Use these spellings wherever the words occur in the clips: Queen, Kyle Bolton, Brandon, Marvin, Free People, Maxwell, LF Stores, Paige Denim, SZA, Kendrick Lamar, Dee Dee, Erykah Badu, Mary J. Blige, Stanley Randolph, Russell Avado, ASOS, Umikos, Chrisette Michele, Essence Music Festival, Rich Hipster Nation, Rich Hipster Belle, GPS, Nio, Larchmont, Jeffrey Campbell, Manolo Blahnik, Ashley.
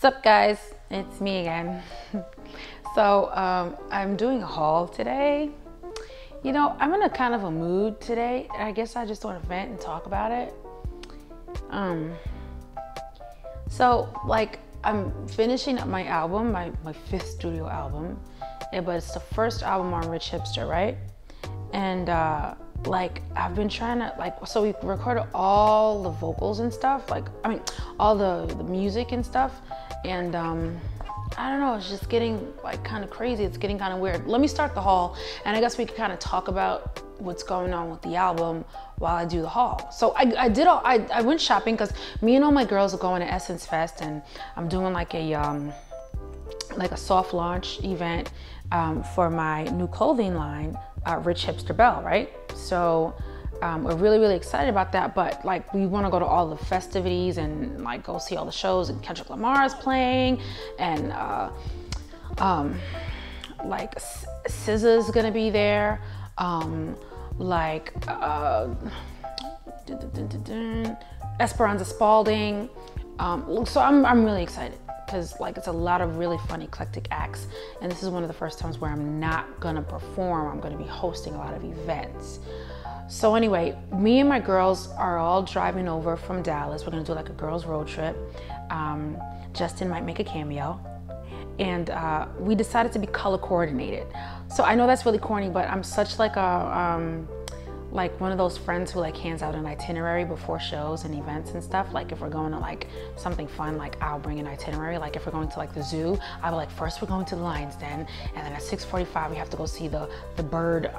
What's up guys, it's me again. So I'm doing a haul today. You know, I'm in a kind of a mood today. I guess I just want to vent and talk about it. So like I'm finishing up my album, my fifth studio album, but it's the first album on Rich Hipster, right? And like I've been trying to so we recorded all the vocals and stuff, all the music and stuff. And I don't know, it's just getting kind of crazy. It's getting kind of weird. Let me start the haul, and I guess we can kind of talk about what's going on with the album while I do the haul. So I went shopping because me and all my girls are going to Essence Fest, and I'm doing like a soft launch event for my new clothing line, Rich Hipster Belle, right? So we're really excited about that, but we want to go to all the festivities and go see all the shows, and Kendrick Lamar is playing, and SZA is gonna be there, Esperanza Spalding. So I'm really excited because it's a lot of really fun eclectic acts, and this is one of the first times where I'm not gonna perform. I'm gonna be hosting a lot of events. So anyway, me and my girls are all driving over from Dallas. We're gonna do a girls road trip. Justin might make a cameo. And we decided to be color coordinated. So I know that's really corny, but I'm such one of those friends who hands out an itinerary before shows and events and stuff. If we're going to something fun, I'll bring an itinerary. If we're going to the zoo, I'll be first we're going to the lion's den, and then at 6:45 we have to go see the bird,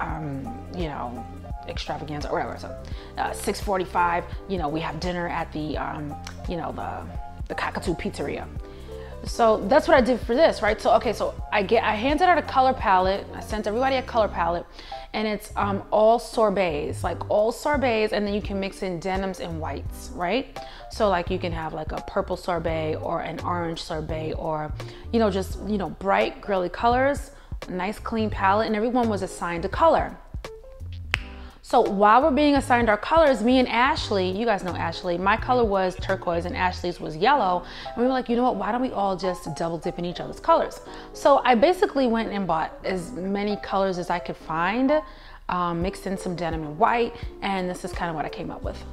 extravaganza or whatever. So 6:45, we have dinner at the Cockatoo Pizzeria. So that's what I did for this, right? So okay, so I handed out a color palette. I sent everybody a color palette, and it's all sorbets, and then you can mix in denims and whites, right? So you can have a purple sorbet or an orange sorbet, or bright girly colors, nice clean palette, and everyone was assigned a color. So while we're being assigned our colors, me and Ashley, you guys know Ashley, my color was turquoise and Ashley's was yellow. And we were like, you know what, why don't we all just double dip in each other's colors? So I basically went and bought as many colors as I could find, mixed in some denim and white, and this is kind of what I came up with.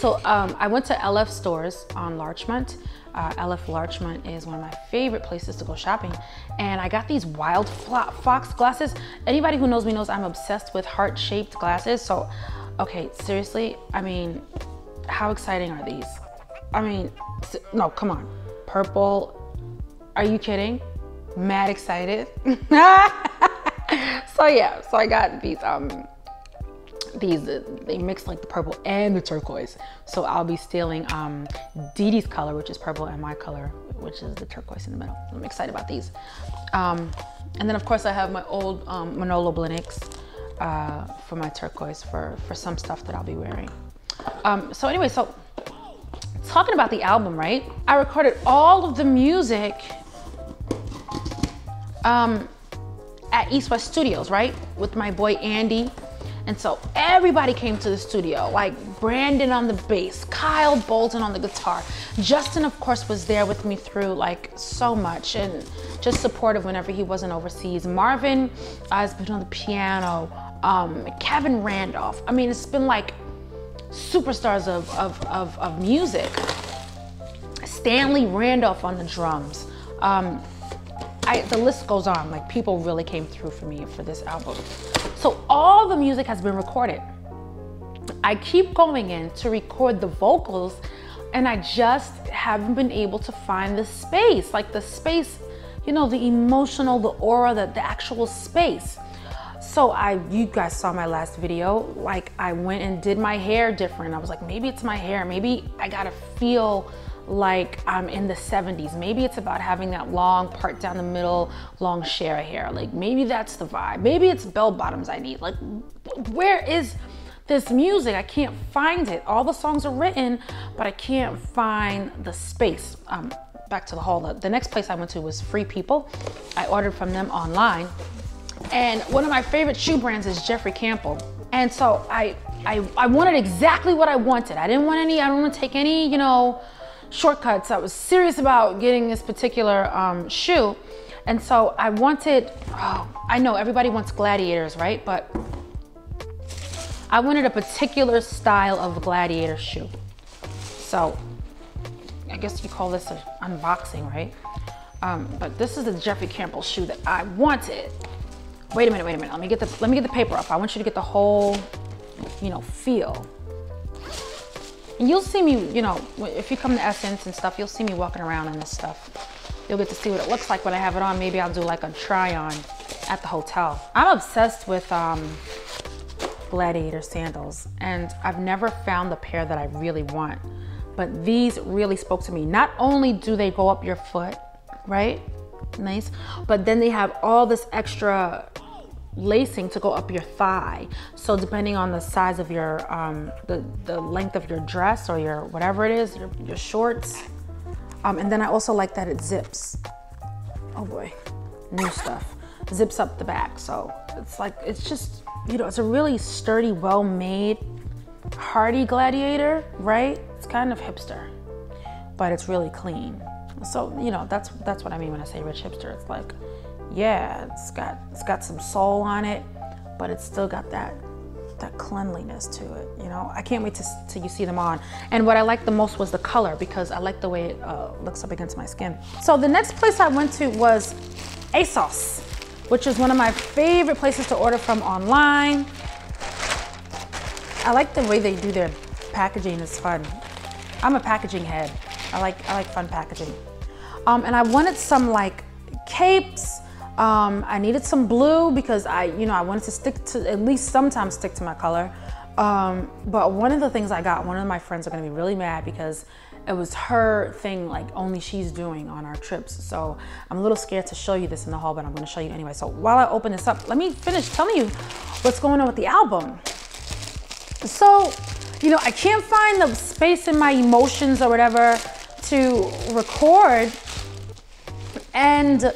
So I went to LF Stores on Larchmont. LF Larchmont is one of my favorite places to go shopping. And I got these wild fox glasses. Anybody who knows me knows I'm obsessed with heart-shaped glasses. So, okay, seriously, I mean, how exciting are these? I mean, no, come on. Purple, are you kidding? Mad excited. So yeah, so I got these they mix the purple and the turquoise, so I'll be stealing Dee Dee's color, which is purple, and my color, which is the turquoise in the middle. I'm excited about these. And then of course I have my old Manolo Blahniks for my turquoise for some stuff that I'll be wearing. So anyway, so talking about the album, right, I recorded all of the music at East West Studios, right, with my boy Andy. And so everybody came to the studio, Brandon on the bass, Kyle Bolton on the guitar. Justin, of course, was there with me through so much, and just supportive whenever he wasn't overseas. Marvin has been on the piano, Kevin Randolph. I mean, it's been superstars of music. Stanley Randolph on the drums. The list goes on. People really came through for me for this album. So all the music has been recorded. I keep going in to record the vocals, and I just haven't been able to find the space, the emotional, the aura, the actual space. So you guys saw my last video, I went and did my hair different. I was like, maybe it's my hair, maybe I gotta feel I'm in the 70s. Maybe it's about having that long part down the middle, long share of hair. Maybe that's the vibe. Maybe it's bell bottoms I need. Where is this music? I can't find it. All the songs are written, but I can't find the space. Back to the haul. The next place I went to was Free People. I ordered from them online. And one of my favorite shoe brands is Jeffrey Campbell. And so I wanted exactly what I wanted. I didn't want any, I don't want to take any, shortcuts. I was serious about getting this particular shoe. And so I wanted, oh, I know everybody wants gladiators, right? But I wanted a particular style of gladiator shoe. So I guess you call this an unboxing, right? But this is the Jeffrey Campbell shoe that I wanted. Wait a minute. Let me get the paper up. I want you to get the whole, you know, feel. And you'll see me, you know, if you come to Essence and stuff, you'll see me walking around in this stuff. You'll get to see what it looks like when I have it on. Maybe I'll do like a try on at the hotel. I'm obsessed with gladiator sandals, and I've never found the pair that I really want. But these really spoke to me. Not only do they go up your foot, right? Nice. But then they have all this extra lacing to go up your thigh. So depending on the size of your, the length of your dress or your whatever it is, your shorts. And then I also like that it zips. Oh boy, new stuff. Zips up the back. So it's like, it's just, you know, it's a really sturdy, well-made, hardy gladiator, right? It's kind of hipster, but it's really clean. So, you know, that's what I mean when I say rich hipster. It's like, yeah, it's got some soul on it, but it's still got that cleanliness to it, you know? I can't wait till you see them on. And what I liked the most was the color, because I like the way it looks up against my skin. So the next place I went to was ASOS, which is one of my favorite places to order from online. I like the way they do their packaging. It's fun. I'm a packaging head. I like fun packaging. And I wanted some like capes. I needed some blue because I wanted to stick to, at least sometimes stick to my color. But one of the things I got, one of my friends are gonna be really mad because it was her thing, like only she's doing on our trips. So I'm a little scared to show you this in the hall, but I'm gonna show you anyway. So while I open this up, let me finish telling you what's going on with the album. So, you know, I can't find the space in my emotions or whatever to record, and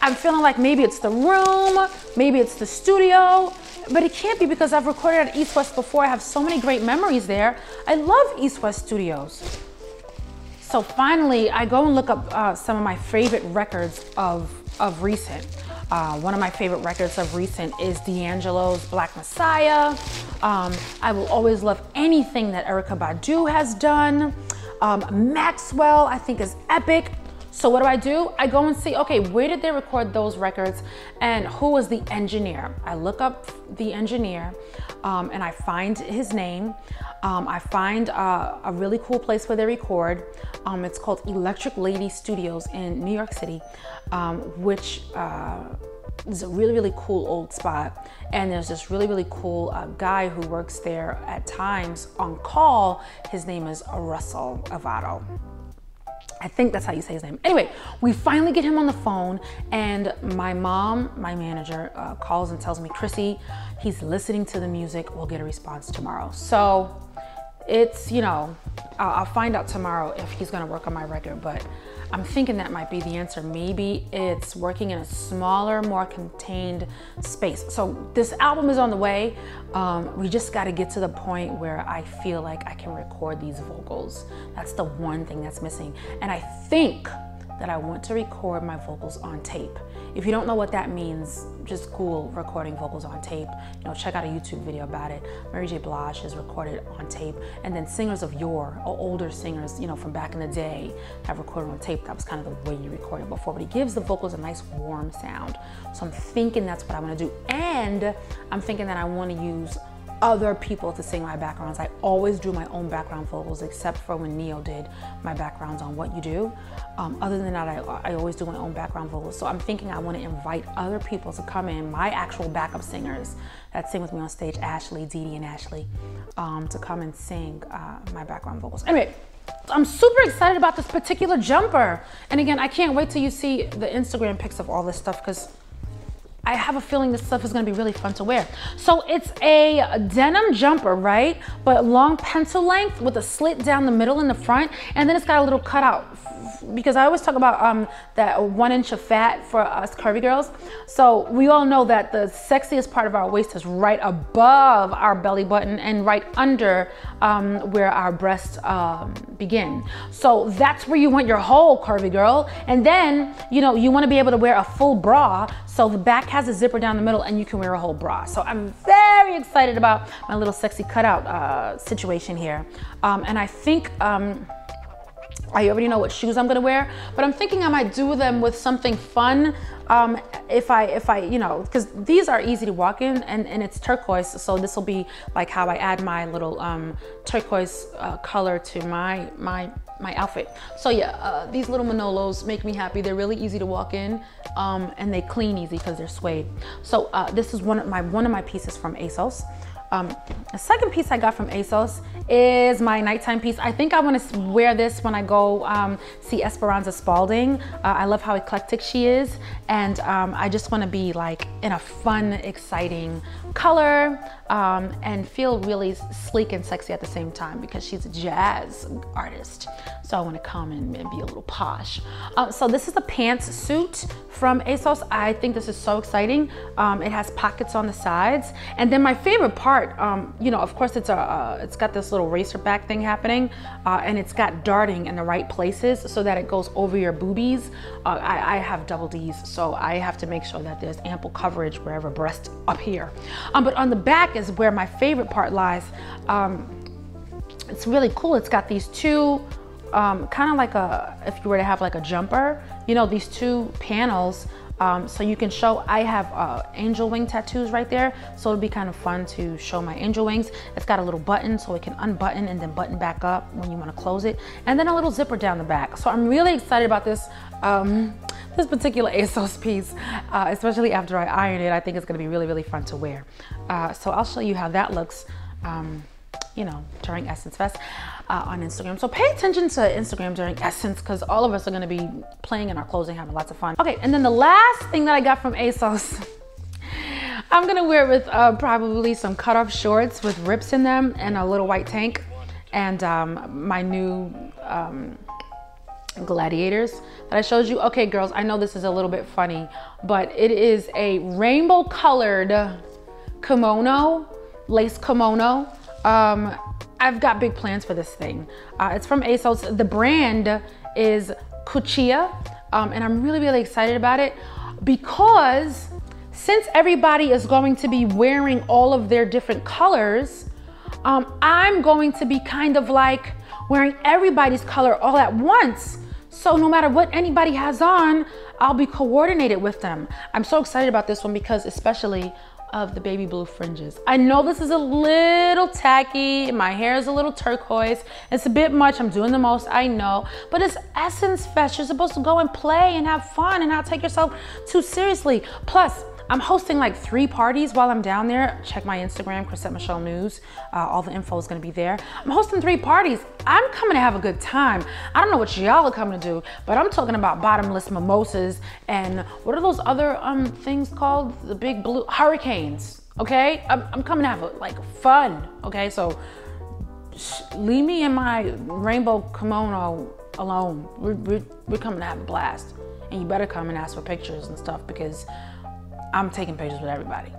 I'm feeling like maybe it's the room, maybe it's the studio, but it can't be because I've recorded at East West before. I have so many great memories there. I love East West Studios. So finally, I go and look up some of my favorite records of recent. One of my favorite records of recent is D'Angelo's Black Messiah. I will always love anything that Erykah Badu has done. Maxwell, I think, is epic. So what do? I go and see, okay, where did they record those records and who was the engineer? I look up the engineer and I find his name. I find a really cool place where they record. It's called Electric Lady Studios in New York City, which is a really, really cool old spot. And there's this really, really cool guy who works there at times on call. His name is Russell Avado. I think that's how you say his name. Anyway, we finally get him on the phone, and my mom, my manager, calls and tells me, Chrissy, he's listening to the music. We'll get a response tomorrow. So it's, you know, I'll find out tomorrow if he's gonna work on my record, but I'm thinking that might be the answer. Maybe it's working in a smaller, more contained space. So this album is on the way. We just gotta get to the point where I feel like I can record these vocals. That's the one thing that's missing. And I think that I want to record my vocals on tape. If you don't know what that means, just Google recording vocals on tape. You know, check out a YouTube video about it. Mary J. Blige has recorded on tape. And then singers of yore, or older singers, you know, from back in the day, have recorded on tape. That was kind of the way you recorded before, but it gives the vocals a nice warm sound. So I'm thinking that's what I want to do. And I'm thinking that I want to use other people to sing my backgrounds. I always do my own background vocals, except for when Nio did my backgrounds on What You Do. Other than that, I always do my own background vocals. So I'm thinking I want to invite other people to come in, my actual backup singers that sing with me on stage, Ashley, Dee Dee and Ashley, to come and sing my background vocals. Anyway, I'm super excited about this particular jumper. And again, I can't wait till you see the Instagram pics of all this stuff, because I have a feeling this stuff is gonna be really fun to wear. So it's a denim jumper, right? But long pencil length with a slit down the middle in the front, and then it's got a little cutout because I always talk about that 1 inch of fat for us curvy girls. So we all know that the sexiest part of our waist is right above our belly button and right under where our breasts begin. So that's where you want your whole curvy girl. And then, you know, you wanna be able to wear a full bra, so the back has a zipper down the middle and you can wear a whole bra. So I'm very excited about my little sexy cutout situation here. And I think, I already know what shoes I'm gonna wear, but I'm thinking I might do them with something fun if I, you know, because these are easy to walk in, and it's turquoise, so this will be like how I add my little turquoise color to my outfit. So yeah, these little Manolos make me happy. They're really easy to walk in, and they clean easy because they're suede. So this is one of my pieces from ASOS. The second piece I got from ASOS is my nighttime piece. I think I want to wear this when I go see Esperanza Spalding. I love how eclectic she is, and I just want to be like in a fun, exciting color and feel really sleek and sexy at the same time because she's a jazz artist. So I want to come and be a little posh. So this is a pantsuit from ASOS. I think this is so exciting. It has pockets on the sides, and then my favorite part. You know, of course, it's got this little racer back thing happening, and it's got darting in the right places so that it goes over your boobies. I have double D's, so I have to make sure that there's ample coverage wherever breasts appear. But on the back is where my favorite part lies. It's really cool. It's got these two, kind of like a, if you were to have like a jumper, you know, these two panels. So you can show, I have angel wing tattoos right there, so it'll be kind of fun to show my angel wings. It's got a little button so it can unbutton and then button back up when you want to close it, and then a little zipper down the back. So I'm really excited about this this particular ASOS piece, especially after I iron it. I think it's going to be really, really fun to wear. So I'll show you how that looks, you know, during Essence Fest on Instagram. So pay attention to Instagram during Essence because all of us are gonna be playing in our clothes and having lots of fun. Okay, and then the last thing that I got from ASOS, I'm gonna wear it with probably some cutoff shorts with rips in them and a little white tank and my new gladiators that I showed you. Okay, girls, I know this is a little bit funny, but it is a rainbow colored kimono, lace kimono. I've got big plans for this thing. It's from ASOS. The brand is Kuchia, and I'm really, really excited about it because since everybody is going to be wearing all of their different colors, I'm going to be kind of like wearing everybody's color all at once. So no matter what anybody has on, I'll be coordinated with them. I'm so excited about this one because especially of the baby blue fringes. I know this is a little tacky, my hair is a little turquoise, it's a bit much, I'm doing the most, I know, but it's Essence Fest, you're supposed to go and play and have fun and not take yourself too seriously. Plus, I'm hosting like 3 parties while I'm down there. Check my Instagram, ChrisetteMichelleNews. All the info is gonna be there. I'm hosting 3 parties. I'm coming to have a good time. I don't know what y'all are coming to do, but I'm talking about bottomless mimosas and what are those other things called? The big blue hurricanes, okay? I'm coming to have like fun, okay? So leave me in my rainbow kimono alone. We're coming to have a blast. And you better come and ask for pictures and stuff because I'm taking pictures with everybody.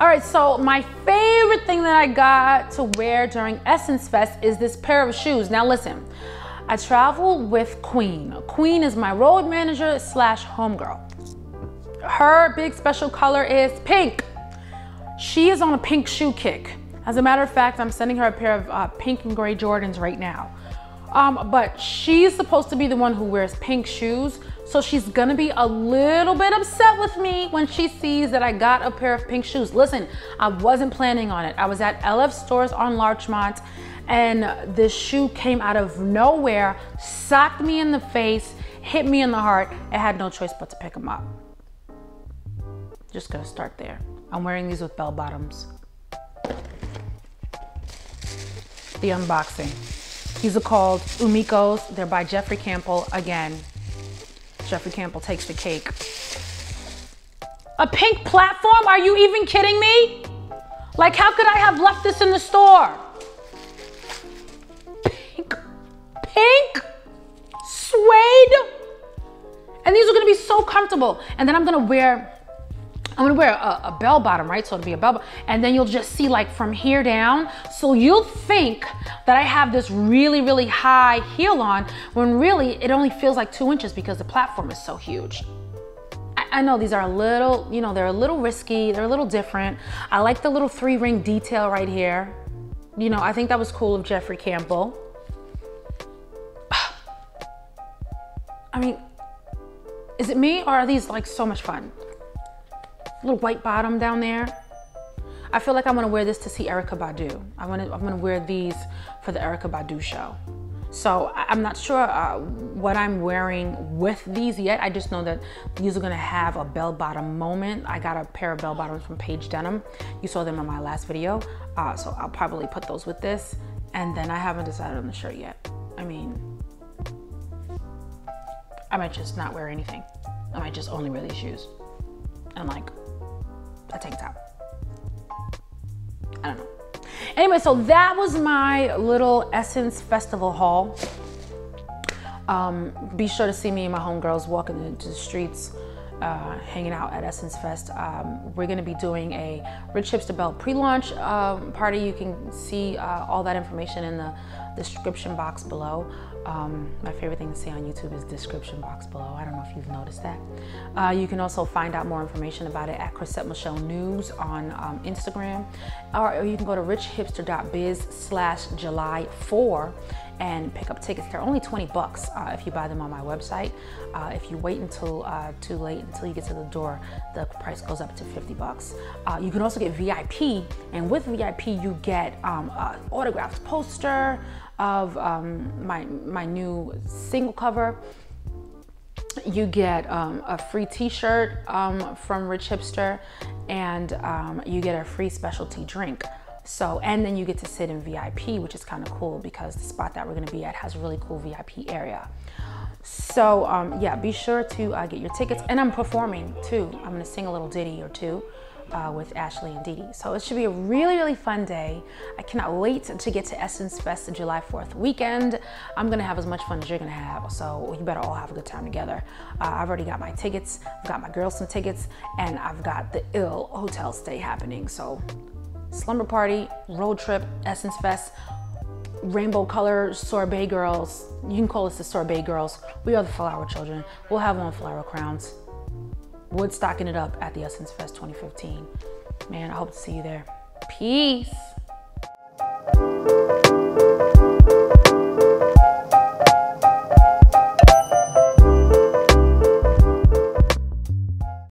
All right, so my favorite thing that I got to wear during Essence Fest is this pair of shoes. Now listen, I travel with Queen. Queen is my road manager / homegirl. Her big special color is pink. She is on a pink shoe kick. As a matter of fact, I'm sending her a pair of pink and gray Jordans right now. But she's supposed to be the one who wears pink shoes, so she's gonna be a little bit upset with me when she sees that I got a pair of pink shoes. Listen, I wasn't planning on it. I was at LF Stores on Larchmont, and this shoe came out of nowhere, socked me in the face, hit me in the heart. I had no choice but to pick them up. Just gonna start there. I'm wearing these with bell bottoms. The unboxing. These are called Umikos. They're by Jeffrey Campbell. Again, Jeffrey Campbell takes the cake. A pink platform? Are you even kidding me? Like, how could I have left this in the store? Pink suede, and these are gonna be so comfortable. And then I'm gonna wear a bell bottom, right? So it'll be a bell bottom. And then you'll just see like from here down. So you'll think that I have this really, really high heel on when really it only feels like 2 inches because the platform is so huge. I know these are a little, you know, they're a little risky. They're a little different. I like the little 3-ring detail right here. You know, I think that was cool of Jeffrey Campbell. I mean, is it me or are these like so much fun? Little white bottom down there. I feel like I'm gonna wear this to see Erykah Badu. I'm gonna wear these for the Erykah Badu show. So I'm not sure what I'm wearing with these yet. I just know that these are gonna have a bell bottom moment. I got a pair of bell bottoms from Paige Denim. You saw them in my last video. So I'll probably put those with this. And then I haven't decided on the shirt yet. I mean, I might just not wear anything. I might just only wear these shoes. And like a tank top. I don't know. Anyway, so that was my little Essence Festival haul. Be sure to see me and my homegirls walking into the streets, hanging out at Essence Fest. We're gonna be doing a Rich Hipster Belle pre-launch party. You can see all that information in the description box below. My favorite thing to say on YouTube is description box below. I don't know if you've noticed that. You can also find out more information about it at ChrisetteMichelleNews on Instagram, or you can go to richhipster.biz/July4 and pick up tickets. They're only 20 bucks if you buy them on my website. If you wait until too late, until you get to the door, the price goes up to 50 bucks. You can also get VIP, and with VIP you get autographed poster of my new single cover. You get a free t-shirt from Rich Hipster, and you get a free specialty drink. So, and then you get to sit in VIP, which is kind of cool because the spot that we're gonna be at has a really cool VIP area. So yeah, be sure to get your tickets. And I'm performing too. I'm gonna sing a little ditty or two with Ashley and Dee Dee. So it should be a really, really fun day. I cannot wait to get to Essence Fest, the July 4th weekend. I'm gonna have as much fun as you're gonna have, so you better all have a good time together. I've already got my tickets, I've got my girls some tickets, and I've got the ill hotel stay happening. So slumber party, road trip, Essence Fest, rainbow color sorbet girls. You can call us the sorbet girls. We are the flower children. We'll have on flower crowns. Woodstocking it up at the Essence Fest 2015. Man, I hope to see you there. Peace.